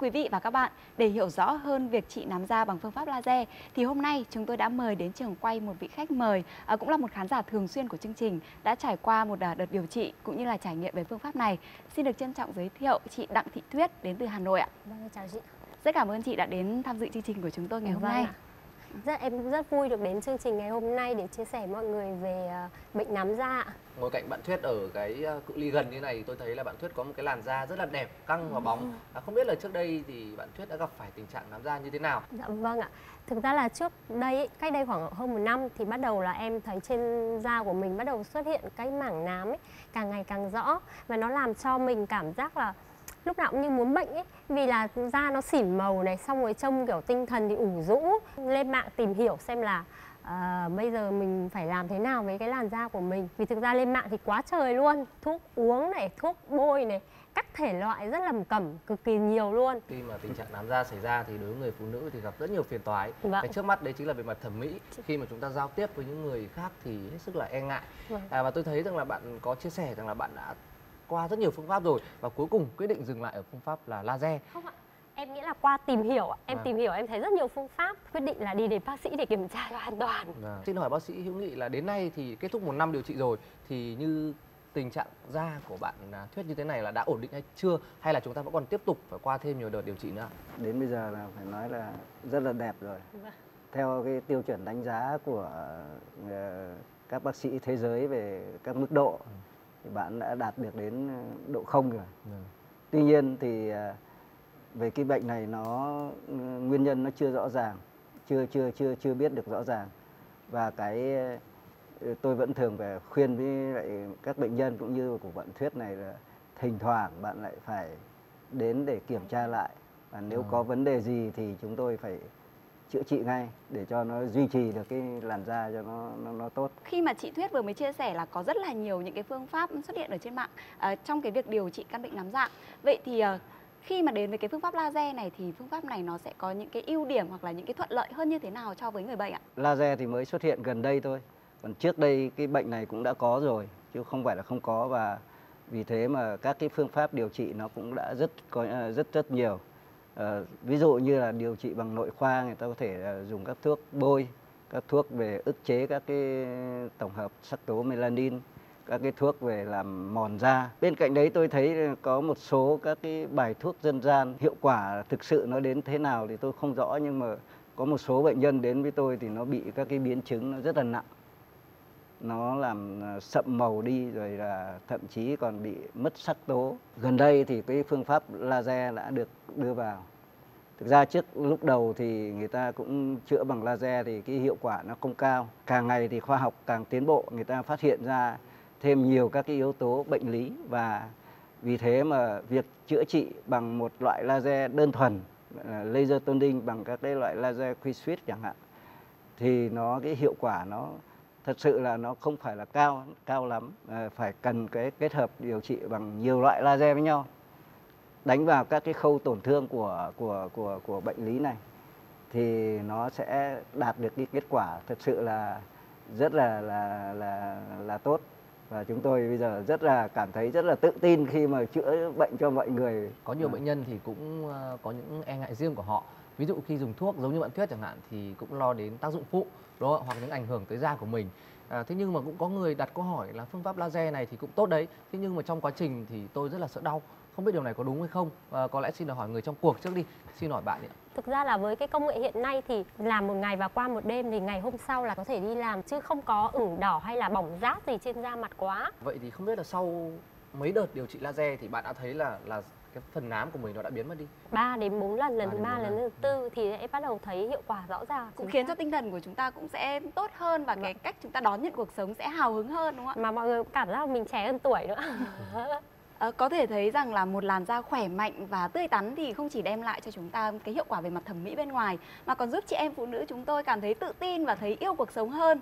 Quý vị và các bạn, để hiểu rõ hơn việc trị nám da bằng phương pháp laser thì hôm nay chúng tôi đã mời đến trường quay một vị khách mời cũng là một khán giả thường xuyên của chương trình, đã trải qua một đợt điều trị cũng như là trải nghiệm về phương pháp này. Xin được trân trọng giới thiệu chị Đặng Thị Thuyết đến từ Hà Nội ạ. Vâng, chào chị. Rất cảm ơn chị đã đến tham dự chương trình của chúng tôi ngày hôm nay. Em rất vui được đến chương trình ngày hôm nay để chia sẻ mọi người về bệnh nám da. Ngồi cạnh bạn Thuyết ở cái cự ly gần như này, tôi thấy là bạn Thuyết có một cái làn da rất là đẹp, căng và bóng. Không biết là trước đây thì bạn Thuyết đã gặp phải tình trạng nám da như thế nào? Dạ vâng ạ. Thực ra là trước đây, cách đây khoảng hơn 1 năm thì bắt đầu là em thấy trên da của mình bắt đầu xuất hiện cái mảng nám ấy, càng ngày càng rõ, và nó làm cho mình cảm giác là lúc nào cũng như muốn bệnh ấy, vì là da nó xỉn màu này, xong rồi trông kiểu tinh thần thì ủ rũ. Lên mạng tìm hiểu xem là bây giờ mình phải làm thế nào với cái làn da của mình, vì thực ra lên mạng thì quá trời luôn, thuốc uống này, thuốc bôi này, các thể loại rất lầm cẩm, cực kỳ nhiều luôn. Khi mà tình trạng nám da xảy ra thì đối với người phụ nữ thì gặp rất nhiều phiền toái. Vâng. Cái trước mắt đấy chính là về mặt thẩm mỹ. Khi mà chúng ta giao tiếp với những người khác thì hết sức là e ngại. Vâng. Và tôi thấy rằng là bạn có chia sẻ rằng là bạn đã qua rất nhiều phương pháp rồi và cuối cùng quyết định dừng lại ở phương pháp là laser. Không ạ, em nghĩ là qua tìm hiểu, em thấy rất nhiều phương pháp, quyết định là đi đến bác sĩ để kiểm tra hoàn toàn. Xin hỏi bác sĩ Hữu Nghị là đến nay thì kết thúc 1 năm điều trị rồi, thì như tình trạng da của bạn Thuyết như thế này là đã ổn định hay chưa, hay là chúng ta vẫn còn tiếp tục phải qua thêm nhiều đợt điều trị nữa? Đến bây giờ là phải nói là rất là đẹp rồi. Vâng. Theo cái tiêu chuẩn đánh giá của các bác sĩ thế giới về các mức độ thì bạn đã đạt được đến độ 0 rồi. Tuy nhiên thì về cái bệnh này nó nguyên nhân nó chưa rõ ràng, chưa biết được rõ ràng, và cái tôi vẫn thường về khuyên với lại các bệnh nhân cũng như của bạn Thuyết này là thỉnh thoảng bạn lại phải đến để kiểm tra lại, và nếu có vấn đề gì thì chúng tôi phải chữa trị ngay để cho nó duy trì được cái làn da cho nó tốt. Khi mà chị Thuyết vừa mới chia sẻ là có rất là nhiều những cái phương pháp xuất hiện ở trên mạng trong cái việc điều trị căn bệnh nám da. Vậy thì khi mà đến với cái phương pháp laser này thì phương pháp này nó sẽ có những cái ưu điểm hoặc là những cái thuận lợi hơn như thế nào cho với người bệnh ạ? Laser thì mới xuất hiện gần đây thôi. Còn trước đây cái bệnh này cũng đã có rồi chứ không phải là không có, và vì thế mà các cái phương pháp điều trị nó cũng đã rất nhiều. Ví dụ như là điều trị bằng nội khoa, người ta có thể dùng các thuốc bôi, các thuốc về ức chế các cái tổng hợp sắc tố melanin, các cái thuốc về làm mòn da. Bên cạnh đấy tôi thấy có một số các cái bài thuốc dân gian, hiệu quả thực sự nó đến thế nào thì tôi không rõ, nhưng mà có một số bệnh nhân đến với tôi thì nó bị các cái biến chứng nó rất là nặng. Nó làm sậm màu đi, rồi là thậm chí còn bị mất sắc tố. Gần đây thì cái phương pháp laser đã được đưa vào. Thực ra trước lúc đầu thì người ta cũng chữa bằng laser thì cái hiệu quả nó không cao. Càng ngày thì khoa học càng tiến bộ, người ta phát hiện ra thêm nhiều các cái yếu tố bệnh lý, và vì thế mà việc chữa trị bằng một loại laser đơn thuần, laser toning, bằng các cái loại laser Q-switch chẳng hạn, thì nó cái hiệu quả nó thật sự là nó không phải là cao lắm, phải cần cái kết hợp điều trị bằng nhiều loại laser với nhau, đánh vào các cái khâu tổn thương của bệnh lý này thì nó sẽ đạt được cái kết quả thật sự là rất là tốt. Và chúng tôi bây giờ rất là cảm thấy rất là tự tin khi mà chữa bệnh cho mọi người. Có nhiều bệnh nhân thì cũng có những e ngại riêng của họ. Ví dụ khi dùng thuốc giống như bạn Thuyết chẳng hạn thì cũng lo đến tác dụng phụ, đúng không? Hoặc những ảnh hưởng tới da của mình. Thế nhưng mà cũng có người đặt câu hỏi là phương pháp laser này thì cũng tốt đấy, thế nhưng mà trong quá trình thì tôi rất là sợ đau. Không biết điều này có đúng hay không? Có lẽ xin được hỏi người trong cuộc trước đi. Xin hỏi bạn ạ. Thực ra là với cái công nghệ hiện nay thì làm 1 ngày và qua 1 đêm thì ngày hôm sau là có thể đi làm, chứ không có ửng đỏ hay là bỏng rát gì trên da mặt quá. Vậy thì không biết là sau mấy đợt điều trị laser thì bạn đã thấy là cái phần nám của mình nó đã biến mất đi 3 đến 4 lần, lần thứ 3, lần thứ 4 thì em bắt đầu thấy hiệu quả rõ ràng, cũng khiến cho tinh thần của chúng ta cũng sẽ tốt hơn, và cái cách chúng ta đón nhận cuộc sống sẽ hào hứng hơn, đúng không ạ? Mà mọi người cũng cảm giác mình trẻ hơn tuổi nữa. Có thể thấy rằng là một làn da khỏe mạnh và tươi tắn thì không chỉ đem lại cho chúng ta cái hiệu quả về mặt thẩm mỹ bên ngoài, mà còn giúp chị em phụ nữ chúng tôi cảm thấy tự tin và thấy yêu cuộc sống hơn.